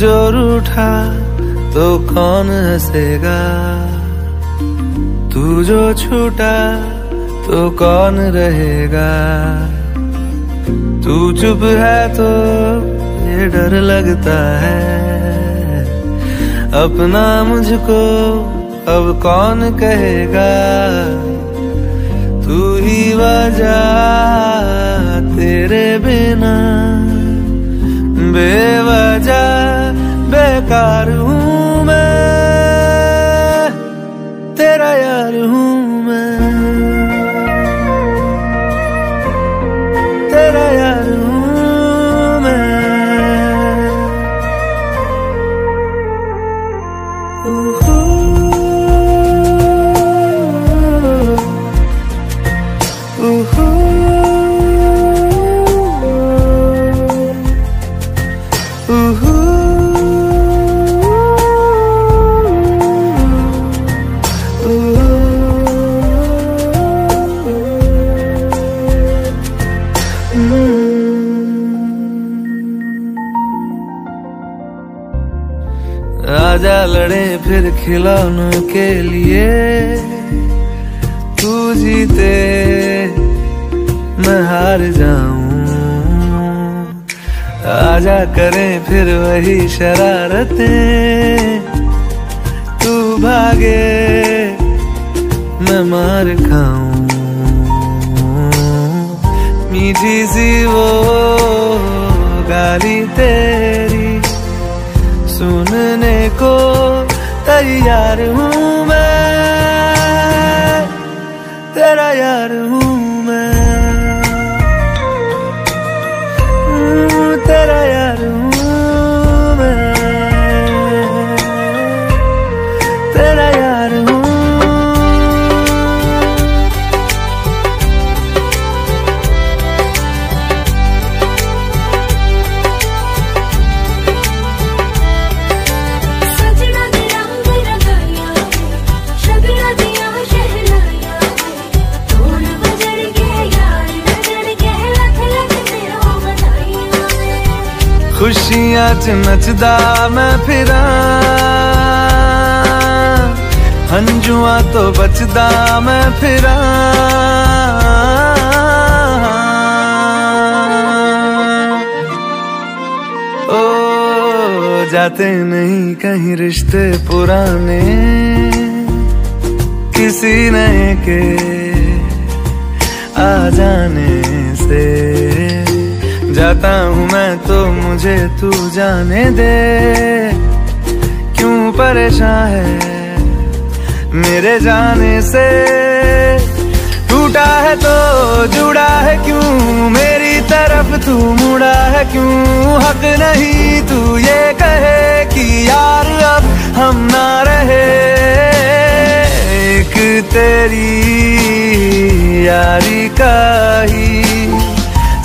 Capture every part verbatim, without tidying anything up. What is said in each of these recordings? जोर उठा तो कौन हंसेगा, तू जो छूटा तो कौन रहेगा। तू चुप है तो ये डर लगता है, अपना मुझको अब कौन कहेगा। तू ही वजह तेरे बिना बेवजह बेकार हूँ मैं, तेरा यार हूँ मैं, तेरा यार हूँ मैं। आजा लड़े फिर खिलौनों के लिए, तू जीते मैं हार जाऊं। आजा करें फिर वही शरारतें, तू भागे मैं मार खाऊं। मीठी सी वो गाली तेरी सुनने को तैयार हूँ मैं, तेरा यार हूँ मैं, तेरा यार हूँ मैं, तेरा यार हूँ। खुशियाँ च नचदा मैं फिरा, हंजुआ तो बचदा मैं फिरा। ओ जाते नहीं कहीं रिश्ते पुराने, किसी नए के आ जाने से। जाता हूँ मैं तो मुझे तू जाने दे, क्यों परेशान है मेरे जाने से। टूटा है तो जुड़ा है क्यों, मेरी तरफ तू मुड़ा है क्यों। हक नहीं तू ये कहे कि यार अब हम ना रहे, एक तेरी यारी का ही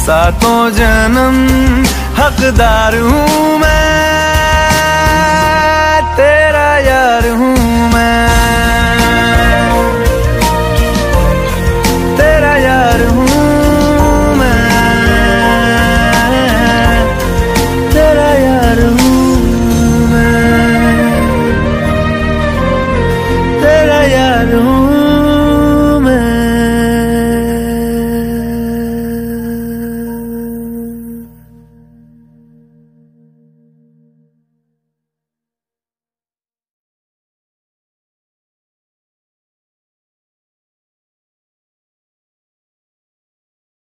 सातों जन्म हकदार हूँ मैं।